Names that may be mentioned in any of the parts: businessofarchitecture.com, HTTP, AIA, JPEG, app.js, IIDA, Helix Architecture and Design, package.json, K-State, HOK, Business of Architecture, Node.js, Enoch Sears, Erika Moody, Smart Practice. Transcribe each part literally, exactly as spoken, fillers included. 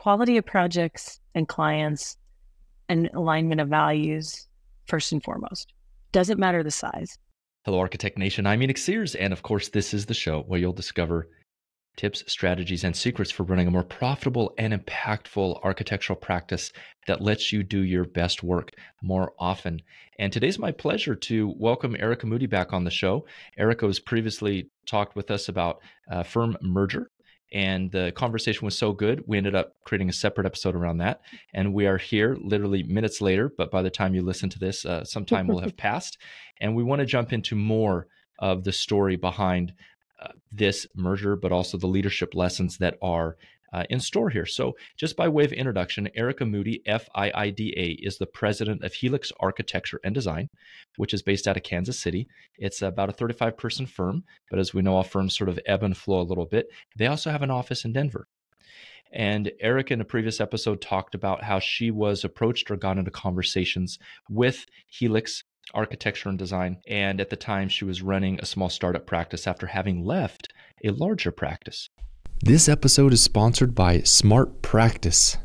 quality of projects and clients and alignment of values first and foremost. Doesn't matter the size. Hello, Architect Nation. I'm Enoch Sears. And of course, this is the show where you'll discover tips, strategies, and secrets for running a more profitable and impactful architectural practice that lets you do your best work more often. And today's my pleasure to welcome Erika Moody back on the show. Erika has previously talked with us about uh, firm merger, and the conversation was so good, we ended up creating a separate episode around that. And we are here literally minutes later, but by the time you listen to this, uh, some time will have passed. And we want to jump into more of the story behind Uh, this merger, but also the leadership lessons that are uh, in store here. So just by way of introduction, Erika Moody, F I I D A, is the president of Helix Architecture and Design, which is based out of Kansas City. It's about a thirty-five person firm, but as we know, all firms sort of ebb and flow a little bit. They also have an office in Denver. And Erika in a previous episode talked about how she was approached or got into conversations with Helix Architecture and Design. And at the time, she was running a small startup practice after having left a larger practice. This episode is sponsored by Smart Practice,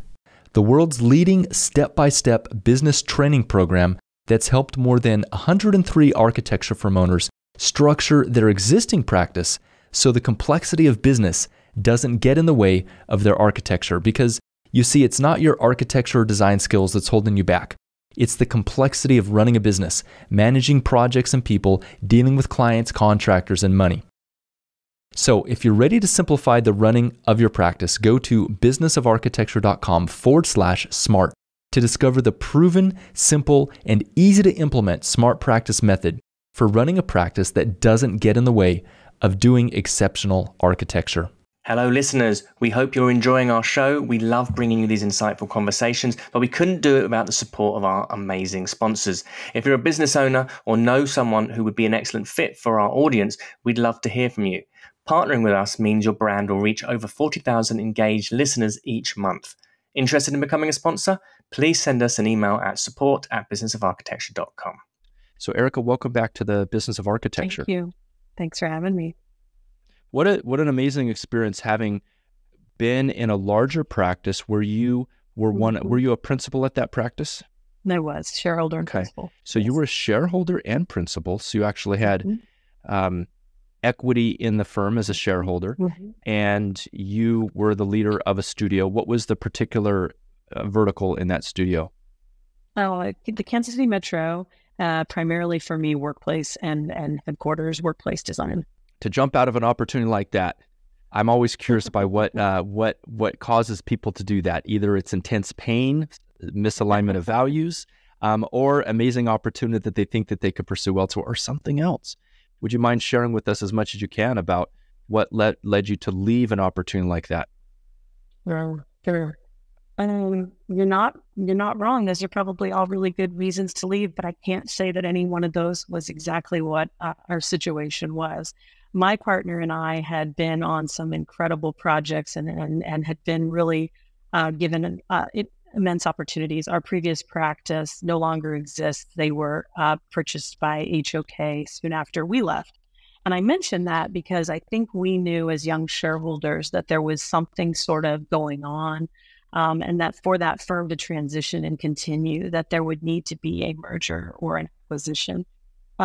the world's leading step-by-step business training program that's helped more than one hundred three architecture firm owners structure their existing practice so the complexity of business doesn't get in the way of their architecture. Because you see, it's not your architecture or design skills that's holding you back. It's the complexity of running a business, managing projects and people, dealing with clients, contractors, and money. So if you're ready to simplify the running of your practice, go to businessofarchitecture.com forward slash smart to discover the proven, simple, and easy to implement Smart Practice method for running a practice that doesn't get in the way of doing exceptional architecture. Hello, listeners. We hope you're enjoying our show. We love bringing you these insightful conversations, but we couldn't do it without the support of our amazing sponsors. If you're a business owner or know someone who would be an excellent fit for our audience, we'd love to hear from you. Partnering with us means your brand will reach over forty thousand engaged listeners each month. Interested in becoming a sponsor? Please send us an email at support at business of architecture dot com. So, Erika, welcome back to the Business of Architecture. Thank you. Thanks for having me. What a, what an amazing experience having been in a larger practice where you were one, were you a principal at that practice? I was, shareholder and okay. principal. So yes. You were a shareholder and principal. So you actually had mm-hmm. um, equity in the firm as a shareholder mm-hmm. and you were the leader of a studio. What was the particular uh, vertical in that studio? Oh, the Kansas City Metro, uh, primarily for me, workplace and, and headquarters, workplace design. To jump out of an opportunity like that, I'm always curious by what uh, what what causes people to do that. Either it's intense pain, misalignment of values, um, or amazing opportunity that they think that they could pursue elsewhere, or something else. Would you mind sharing with us as much as you can about what led led you to leave an opportunity like that? Sure, sure. Um, you're not you're not wrong. Those are probably all really good reasons to leave, but I can't say that any one of those was exactly what uh, our situation was. My partner and I had been on some incredible projects and and, and had been really uh, given uh, it, immense opportunities. Our previous practice no longer exists. They were uh, purchased by H O K soon after we left. And I mentioned that because I think we knew as young shareholders that there was something sort of going on um, and that for that firm to transition and continue, that there would need to be a merger or an acquisition.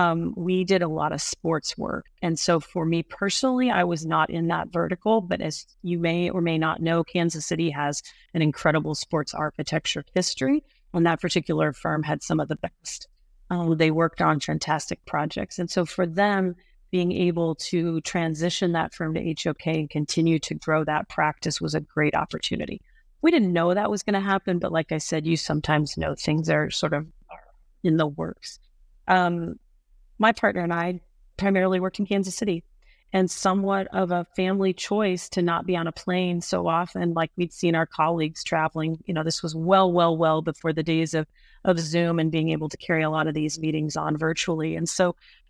Um, we did a lot of sports work. And so for me personally, I was not in that vertical, but as you may or may not know, Kansas City has an incredible sports architecture history. And that particular firm had some of the best. Um, they worked on fantastic projects. And so for them, being able to transition that firm to H O K and continue to grow that practice was a great opportunity. We didn't know that was going to happen, but like I said, you sometimes know things are sort of in the works. Um, My partner and I primarily worked in Kansas City, and somewhat of a family choice to not be on a plane so often, like we'd seen our colleagues traveling. You know, this was well, well, well before the days of, of Zoom and being able to carry a lot of these meetings on virtually. And so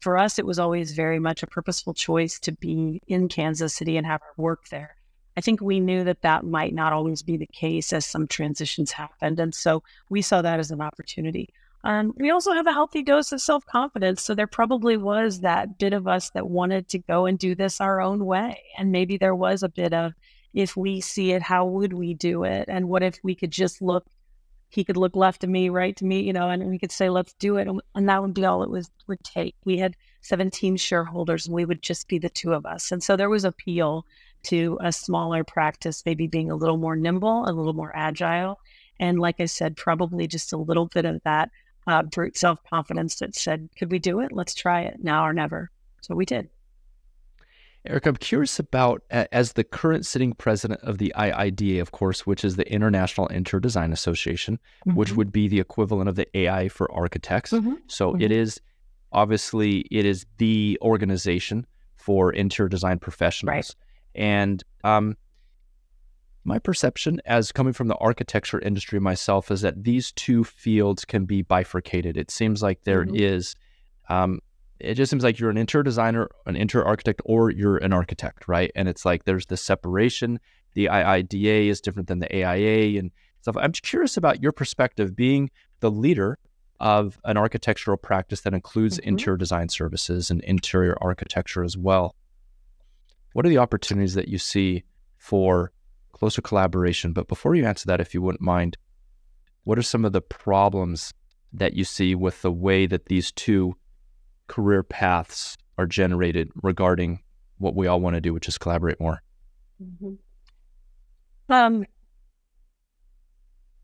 for us, it was always very much a purposeful choice to be in Kansas City and have our work there. I think we knew that that might not always be the case as some transitions happened. And so we saw that as an opportunity. Um, we also have a healthy dose of self-confidence. So there probably was that bit of us that wanted to go and do this our own way. And maybe there was a bit of if we see it, how would we do it? And what if we could just look, he could look left to me, right to me, you know, and we could say, let's do it. And that would be all it was, would take. We had seventeen shareholders and we would just be the two of us. And so there was appeal to a smaller practice, maybe being a little more nimble, a little more agile. And like I said, probably just a little bit of that uh, brute self-confidence that said, could we do it? Let's try it now or never. So we did. Erika, I'm curious about, as the current sitting president of the I I D A, of course, which is the International Interdesign Association, mm-hmm. which would be the equivalent of the A I for architects. Mm-hmm. So mm-hmm. it is, obviously, it is the organization for interior design professionals. Right. And um, my perception, as coming from the architecture industry myself, is that these two fields can be bifurcated. It seems like there mm-hmm. is... Um, It just seems like you're an interior designer, an interior architect, or you're an architect, right? And it's like there's this separation. The I I D A is different than the A I A and stuff. I'm curious about your perspective, being the leader of an architectural practice that includes mm-hmm. interior design services and interior architecture as well. What are the opportunities that you see for closer collaboration? But before you answer that, if you wouldn't mind, what are some of the problems that you see with the way that these two career paths are generated regarding what we all want to do, which is collaborate more? Mm-hmm. Um,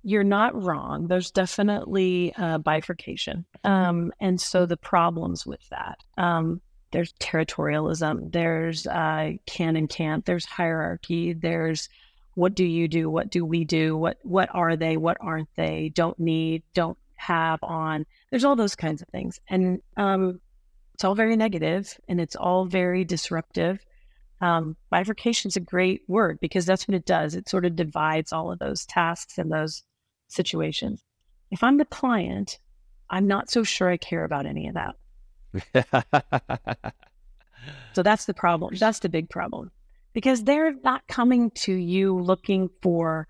you're not wrong. There's definitely uh, bifurcation. Um, and so the problems with that, um, there's territorialism, there's uh, can and can't, there's hierarchy, there's what do you do, what do we do, what, what are they, what aren't they, don't need, don't have on, there's all those kinds of things. And um, it's all very negative and it's all very disruptive. Um, bifurcation is a great word because that's what it does. It sort of divides all of those tasks and those situations. If I'm the client, I'm not so sure I care about any of that. So that's the problem. That's the big problem, because they're not coming to you looking for,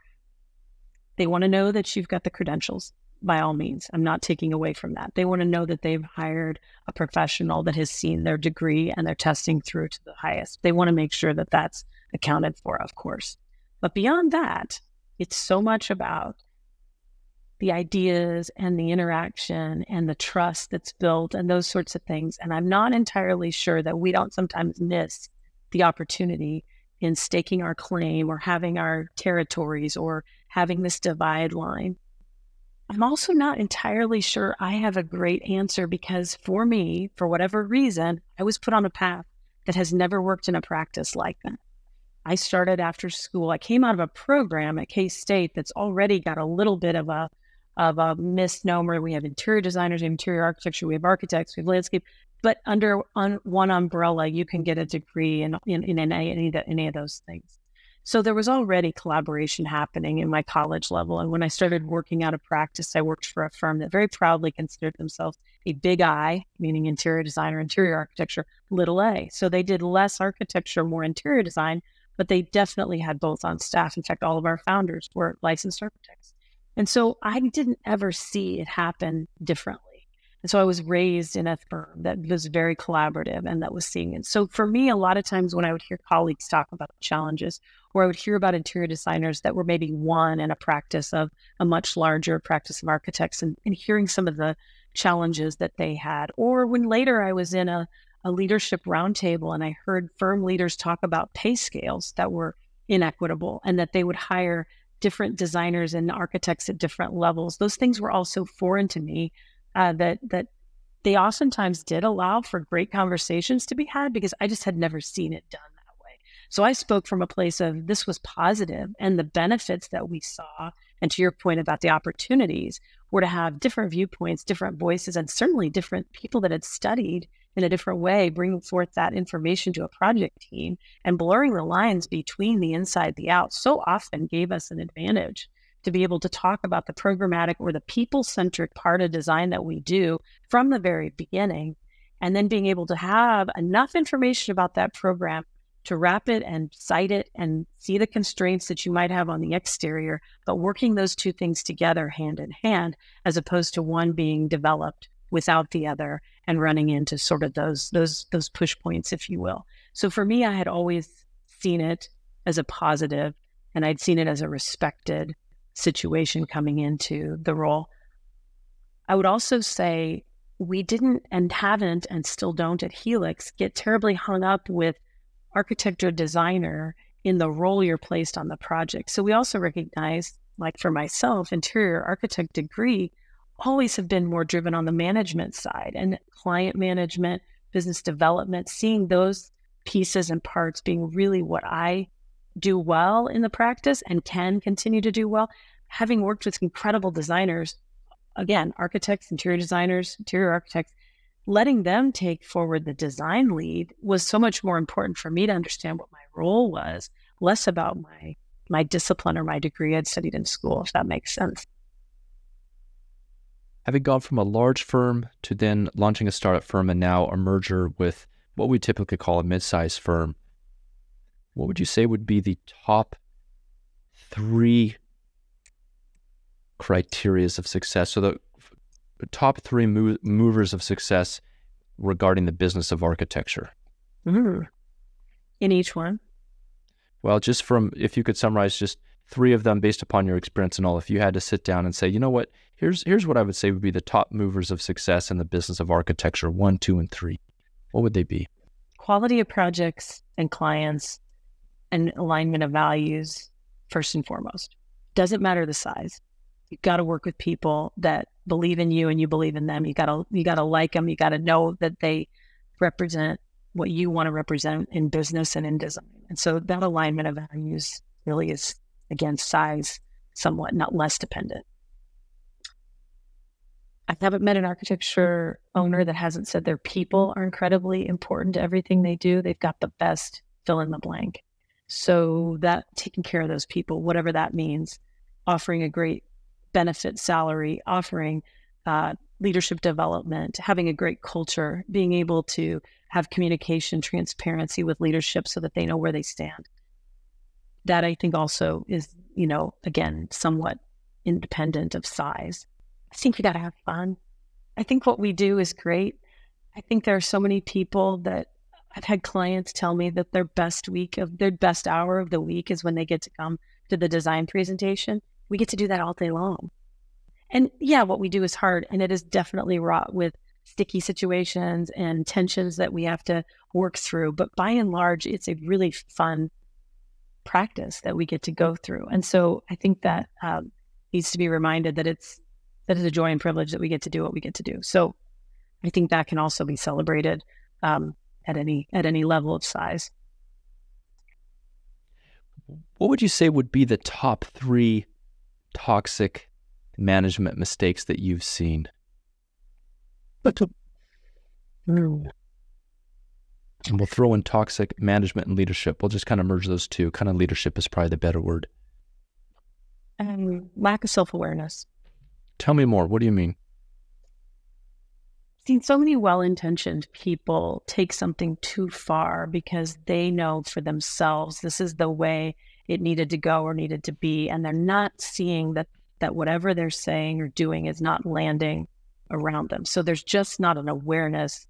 they want to know that you've got the credentials. By all means, I'm not taking away from that. They want to know that they've hired a professional that has seen their degree and they're testing through to the highest. They want to make sure that that's accounted for, of course. But beyond that, it's so much about the ideas and the interaction and the trust that's built and those sorts of things. And I'm not entirely sure that we don't sometimes miss the opportunity in staking our claim or having our territories or having this divide line. I'm also not entirely sure I have a great answer, because for me, for whatever reason, I was put on a path that has never worked in a practice like that. I started after school. I came out of a program at K State that's already got a little bit of a of a misnomer. We have interior designers, we have interior architecture, we have architects, we have landscape. But under un, one umbrella, you can get a degree in, in, in any, any of those things. So there was already collaboration happening in my college level. And when I started working out of practice, I worked for a firm that very proudly considered themselves a big I, meaning interior design or interior architecture, little a. So they did less architecture, more interior design, but they definitely had both on staff. In fact, all of our founders were licensed architects. And so I didn't ever see it happen differently. And so I was raised in a firm that was very collaborative and that was seeing it. So for me, a lot of times when I would hear colleagues talk about challenges, where I would hear about interior designers that were maybe one in a practice of a much larger practice of architects, and, and hearing some of the challenges that they had. Or when later I was in a, a leadership roundtable and I heard firm leaders talk about pay scales that were inequitable and that they would hire different designers and architects at different levels. Those things were also foreign to me, uh, that, that they oftentimes did allow for great conversations to be had because I just had never seen it done. So I spoke from a place of this was positive, and the benefits that we saw, and to your point about the opportunities, were to have different viewpoints, different voices, and certainly different people that had studied in a different way, bringing forth that information to a project team and blurring the lines between the inside, the out, so often gave us an advantage to be able to talk about the programmatic or the people-centric part of design that we do from the very beginning, and then being able to have enough information about that program to wrap it and cite it and see the constraints that you might have on the exterior, but working those two things together hand in hand, as opposed to one being developed without the other and running into sort of those, those, those push points, if you will. So for me, I had always seen it as a positive, and I'd seen it as a respected situation coming into the role. I would also say we didn't and haven't and still don't at Helix get terribly hung up with architect or designer in the role you're placed on the project. So we also recognize, like for myself, interior architect degree always have been more driven on the management side and client management, business development, seeing those pieces and parts being really what I do well in the practice and can continue to do well. Having worked with incredible designers, again, architects, interior designers, interior architects, letting them take forward the design lead was so much more important for me to understand what my role was, less about my my discipline or my degree I'd studied in school, if that makes sense. Having gone from a large firm to then launching a startup firm and now a merger with what we typically call a mid-sized firm, what would you say would be the top three criterias of success? So the top three move, movers of success regarding the business of architecture. Mm-hmm. In each one? Well, just from, if you could summarize just three of them based upon your experience and all, if you had to sit down and say, you know what, here's here's what I would say would be the top movers of success in the business of architecture, one, two, and three, what would they be? Quality of projects and clients and alignment of values, first and foremost. Doesn't matter the size. You've got to work with people that believe in you and you believe in them. You got to, you got to like them. You got to know that they represent what you want to represent in business and in design. And so that alignment of values really is, again, size somewhat, not less dependent. I haven't met an architecture owner that hasn't said their people are incredibly important to everything they do. They've got the best fill in the blank. So that taking care of those people, whatever that means, offering a great benefit, salary, offering uh, leadership development, having a great culture, being able to have communication, transparency with leadership so that they know where they stand. That I think also is, you know, again, somewhat independent of size. I think you got to have fun. I think what we do is great. I think there are so many people that I've had clients tell me that their best week of their best hour of the week is when they get to come to the design presentation. We get to do that all day long. And yeah, what we do is hard, and it is definitely wrought with sticky situations and tensions that we have to work through. But by and large, it's a really fun practice that we get to go through. And so I think that um, needs to be reminded that it's, that it's a joy and privilege that we get to do what we get to do. So I think that can also be celebrated um, at any, at any level of size. What would you say would be the top three toxic management mistakes that you've seen? But to, mm. And we'll throw in toxic management and leadership. We'll just kind of merge those two. Kind of leadership is probably the better word. Um, lack of self-awareness. Tell me more. What do you mean? I've seen so many well-intentioned people take something too far because they know for themselves this is the way it needed to go or needed to be, and they're not seeing that that whatever they're saying or doing is not landing around them. So there's just not an awareness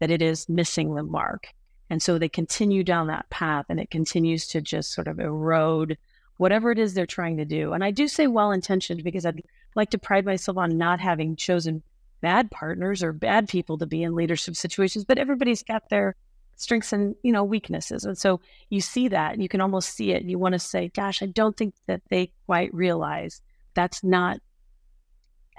that it is missing the mark. And so they continue down that path, and it continues to just sort of erode whatever it is they're trying to do. And I do say well-intentioned because I'd like to pride myself on not having chosen bad partners or bad people to be in leadership situations, but everybody's got their strengths and, you know, weaknesses. And so you see that, and you can almost see it, and you want to say, gosh, I don't think that they quite realize that's not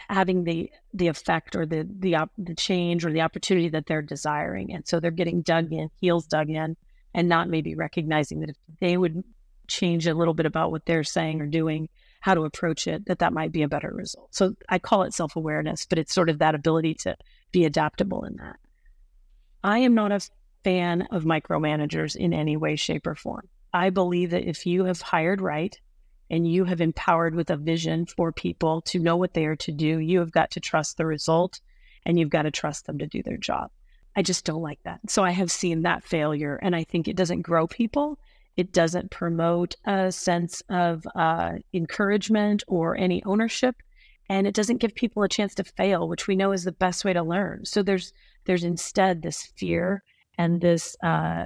having the the effect or the the, op the change or the opportunity that they're desiring. And so they're getting dug in, heels dug in, and not maybe recognizing that if they would change a little bit about what they're saying or doing, how to approach it, that that might be a better result. So I call it self-awareness, but it's sort of that ability to be adaptable in that. I am not a fan of micromanagers in any way, shape, or form. I believe that if you have hired right, and you have empowered with a vision for people to know what they are to do, you have got to trust the result, and you've got to trust them to do their job. I just don't like that. So I have seen that failure, and I think it doesn't grow people. It doesn't promote a sense of uh, encouragement or any ownership, and it doesn't give people a chance to fail, which we know is the best way to learn. So there's, there's instead this fear and this uh,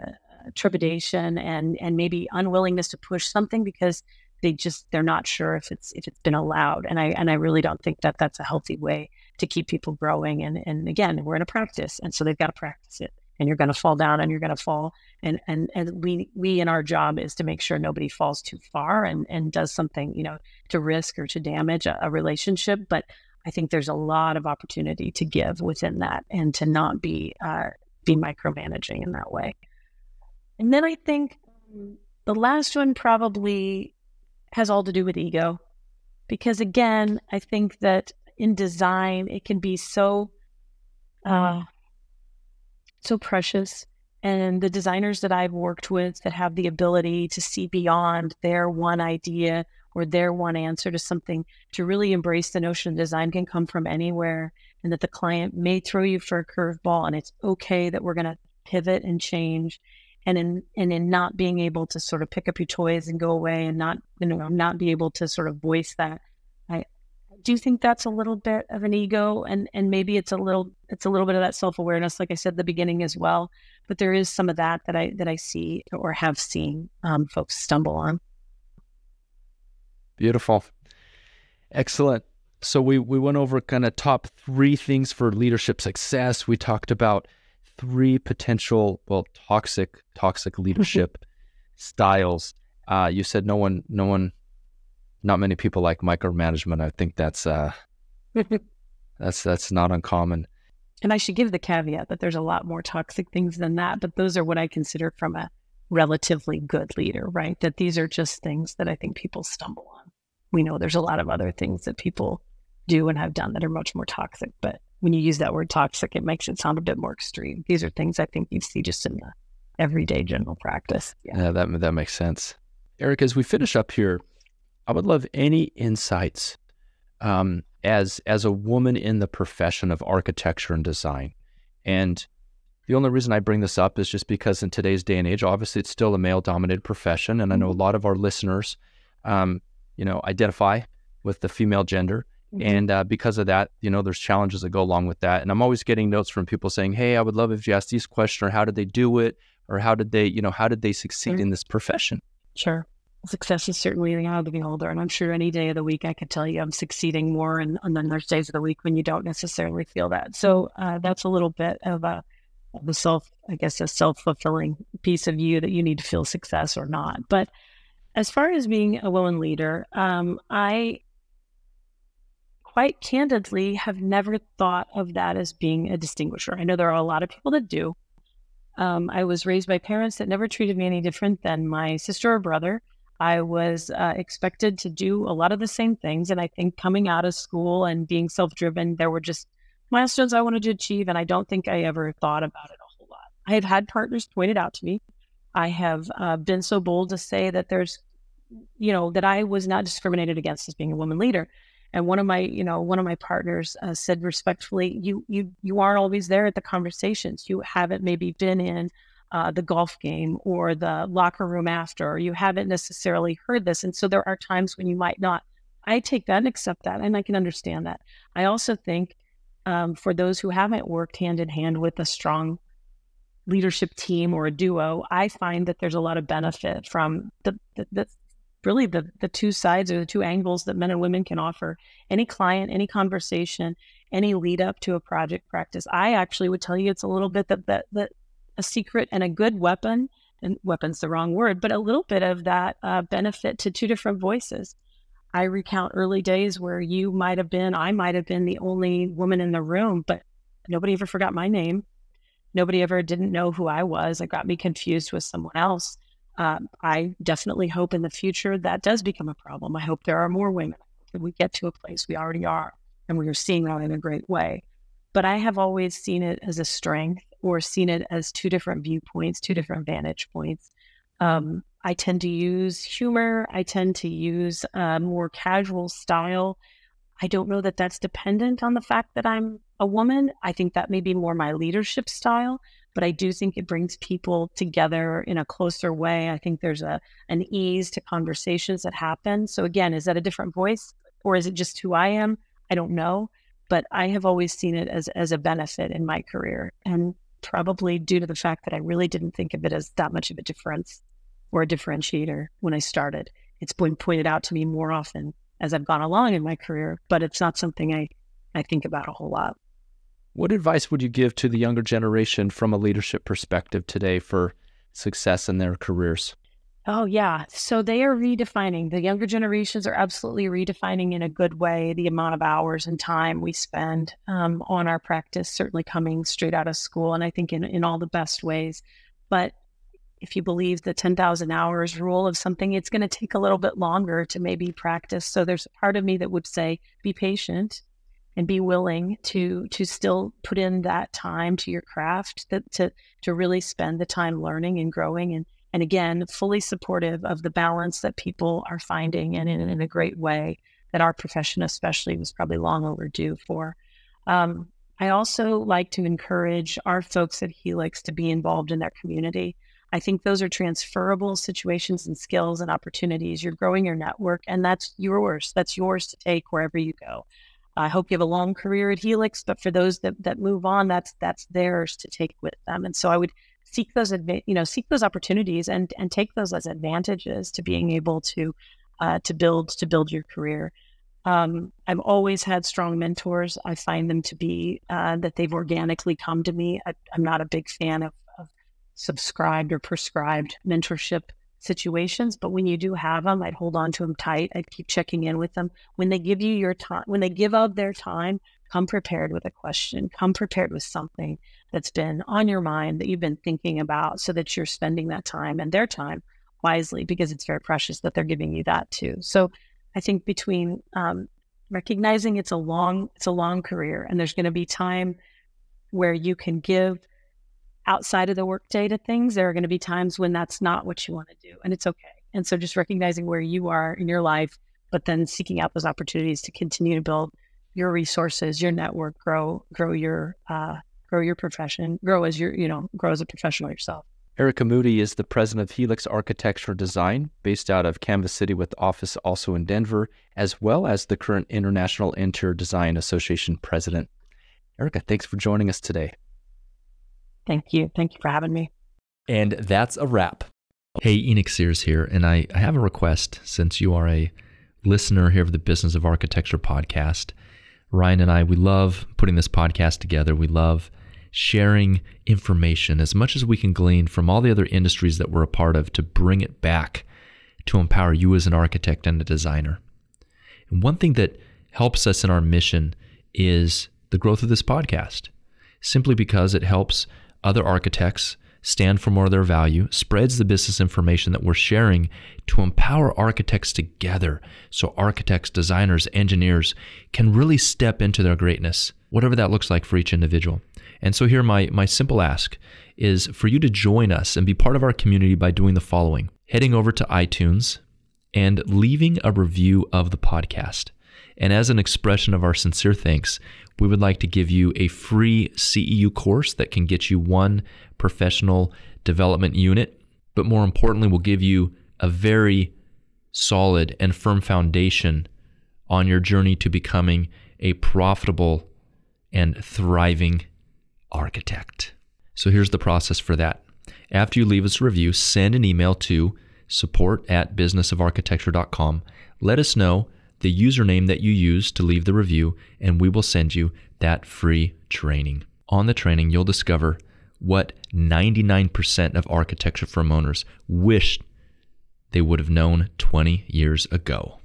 trepidation and and maybe unwillingness to push something because they just they're not sure if it's if it's been allowed. And I and I really don't think that that's a healthy way to keep people growing. And and again, we're in a practice, and so they've got to practice it. And you're going to fall down, and you're going to fall. And and and we we in our job is to make sure nobody falls too far and and does something, you know, to risk or to damage a, a relationship. But I think there's a lot of opportunity to give within that, and to not be uh, be micromanaging in that way. And then I think the last one probably has all to do with ego, because again, I think that in design it can be so. Uh, so precious. And the designers that I've worked with that have the ability to see beyond their one idea or their one answer to something, to really embrace the notion design can come from anywhere, and that the client may throw you for a curveball, and it's okay that we're going to pivot and change. And in, and in not being able to sort of pick up your toys and go away, and not, you know, not be able to sort of voice that, I do think that's a little bit of an ego, and and maybe it's a little it's a little bit of that self-awareness, like I said at the beginning as well. But there is some of that that I that I see or have seen um, folks stumble on. Beautiful, excellent. So we we went over kind of top three things for leadership success. We talked about three potential well toxic toxic leadership styles. Uh, you said no one no one. Not many people like micromanagement. I think that's uh, that's that's not uncommon. And I should give the caveat that there's a lot more toxic things than that, but those are what I consider from a relatively good leader, right? That these are just things that I think people stumble on. We know there's a lot of other things that people do and have done that are much more toxic, but when you use that word toxic, it makes it sound a bit more extreme. These are things I think you see just in the everyday general practice. Yeah, yeah that, that makes sense. Erika, as we finish up here, I would love any insights um, as as a woman in the profession of architecture and design. And the only reason I bring this up is just because in today's day and age, obviously it's still a male-dominated profession, and I know a lot of our listeners, um, you know, identify with the female gender, mm-hmm. and uh, because of that, you know, there's challenges that go along with that. And I'm always getting notes from people saying, "Hey, I would love if you asked this question, or how did they do it, or how did they, you know, how did they succeed sure. in this profession?" Sure. Success is certainly in the eye of the beholder, and I'm sure any day of the week I could tell you I'm succeeding more, and, and then there's days of the week when you don't necessarily feel that. So uh, that's a little bit of a, of a self, I guess, a self-fulfilling piece of you that you need to feel success or not. But as far as being a woman leader, um, I quite candidly have never thought of that as being a distinguisher. I know there are a lot of people that do. Um, I was raised by parents that never treated me any different than my sister or brother. I was uh, expected to do a lot of the same things. And I think coming out of school and being self-driven, there were just milestones I wanted to achieve. And I don't think I ever thought about it a whole lot. I have had partners point it out to me. I have uh, been so bold to say that there's, you know, that I was not discriminated against as being a woman leader. And one of my, you know, one of my partners uh, said respectfully, you, you, you aren't always there at the conversations. You haven't maybe been in Uh, the golf game or the locker room after, or you haven't necessarily heard this. And so there are times when you might not. I take that and accept that, and I can understand that. I also think um, for those who haven't worked hand in hand with a strong leadership team or a duo, I find that there's a lot of benefit from the, the, the really the, the two sides or the two angles that men and women can offer. Any client, any conversation, any lead up to a project practice. I actually would tell you it's a little bit that that, that a secret and a good weapon, and weapon's the wrong word, but a little bit of that uh, benefit to two different voices. I recount early days where you might have been, I might have been the only woman in the room, but nobody ever forgot my name. Nobody ever didn't know who I was. It got me confused with someone else. Um, I definitely hope in the future that does become a problem. I hope there are more women. If we get to a place we already are, and we are seeing that in a great way. But I have always seen it as a strength, or seen it as two different viewpoints, two different vantage points. Um, I tend to use humor. I tend to use a more casual style. I don't know that that's dependent on the fact that I'm a woman. I think that may be more my leadership style, but I do think it brings people together in a closer way. I think there's a an ease to conversations that happen. So again, is that a different voice, or is it just who I am? I don't know, but I have always seen it as as a benefit in my career. And probably due to the fact that I really didn't think of it as that much of a difference or a differentiator when I started. It's been pointed out to me more often as I've gone along in my career, but it's not something I, I think about a whole lot. What advice would you give to the younger generation from a leadership perspective today for success in their careers? Oh, yeah. So they are redefining. The younger generations are absolutely redefining in a good way the amount of hours and time we spend um, on our practice, certainly coming straight out of school, and I think in, in all the best ways. But if you believe the ten thousand hours rule of something, it's going to take a little bit longer to maybe practice. So there's a part of me that would say, be patient and be willing to to still put in that time to your craft, that to, to really spend the time learning and growing. And, and again, fully supportive of the balance that people are finding, and in, in a great way that our profession especially was probably long overdue for. Um, I also like to encourage our folks at Helix to be involved in their community. I think those are transferable situations and skills and opportunities. You're growing your network, and that's yours. That's yours to take wherever you go. I hope you have a long career at Helix, but for those that, that move on, that's that's theirs to take with them. And so I would seek those, you know, seek those opportunities and and take those as advantages to being able to uh, to build to build your career. Um, I've always had strong mentors. I find them to be uh, that they've organically come to me. I, I'm not a big fan of subscribed or prescribed mentorship situations, but when you do have them, I'd hold on to them tight. I'd keep checking in with them. When they give you your time, when they give up their time, come prepared with a question, come prepared with something that's been on your mind that you've been thinking about, so that you're spending that time and their time wisely, because it's very precious that they're giving you that too. So I think between um, recognizing it's a long, it's a long career, and there's going to be time where you can give outside of the workday to things, there are going to be times when that's not what you want to do, and it's okay. And so just recognizing where you are in your life, but then seeking out those opportunities to continue to build your resources, your network, grow, grow your, uh, grow your profession, grow as your, you know, grow as a professional yourself. Erika Moody is the president of Helix Architecture and Design, based out of Kansas City with office also in Denver, as well as the current International Interior Design Association president. Erika, thanks for joining us today. Thank you. Thank you for having me. And that's a wrap. Hey, Enoch Sears here, and I, I have a request. Since you are a listener here of the Business of Architecture podcast, Ryan and I, we love putting this podcast together. We love sharing information as much as we can glean from all the other industries that we're a part of to bring it back to empower you as an architect and a designer. And one thing that helps us in our mission is the growth of this podcast, simply because it helps other architects stand for more of their value, spreads the business information that we're sharing to empower architects together, so architects, designers, engineers can really step into their greatness, whatever that looks like for each individual. And so here, my, my simple ask is for you to join us and be part of our community by doing the following: heading over to iTunes and leaving a review of the podcast. And as an expression of our sincere thanks, we would like to give you a free C E U course that can get you one professional development unit, but more importantly, we'll give you a very solid and firm foundation on your journey to becoming a profitable and thriving architect. So here's the process for that. After you leave us a review, send an email to support at business of architecture dot com. Let us know the username that you use to leave the review, and we will send you that free training. On the training, you'll discover what ninety-nine percent of architecture firm owners wish they would have known twenty years ago.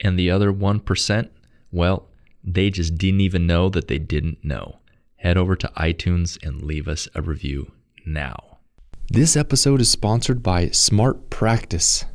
And the other one percent, well, they just didn't even know that they didn't know. Head over to iTunes and leave us a review now. This episode is sponsored by Smart Practice,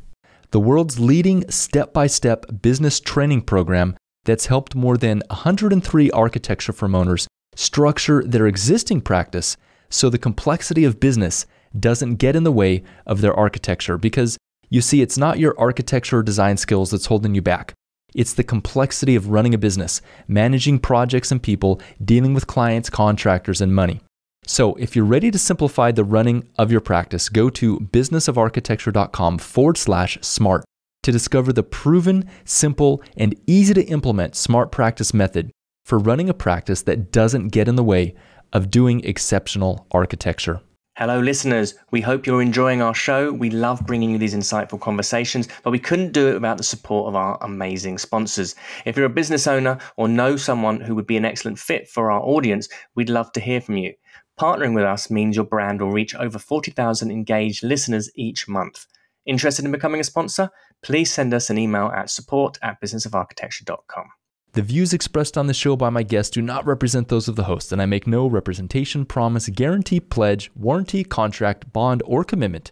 the world's leading step-by-step business training program that's helped more than one hundred three architecture firm owners structure their existing practice so the complexity of business doesn't get in the way of their architecture. Because, you see, it's not your architecture or design skills that's holding you back. It's the complexity of running a business, managing projects and people, dealing with clients, contractors, and money. So if you're ready to simplify the running of your practice, go to businessofarchitecture.com forward slash smart to discover the proven, simple, and easy to implement Smart Practice method for running a practice that doesn't get in the way of doing exceptional architecture. Hello, listeners. We hope you're enjoying our show. We love bringing you these insightful conversations, but we couldn't do it without the support of our amazing sponsors. If you're a business owner or know someone who would be an excellent fit for our audience, we'd love to hear from you. Partnering with us means your brand will reach over forty thousand engaged listeners each month. Interested in becoming a sponsor? Please send us an email at support at business of architecture dot com. The views expressed on the show by my guests do not represent those of the host, and I make no representation, promise, guarantee, pledge, warranty, contract, bond, or commitment,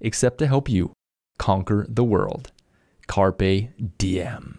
except to help you conquer the world. Carpe diem.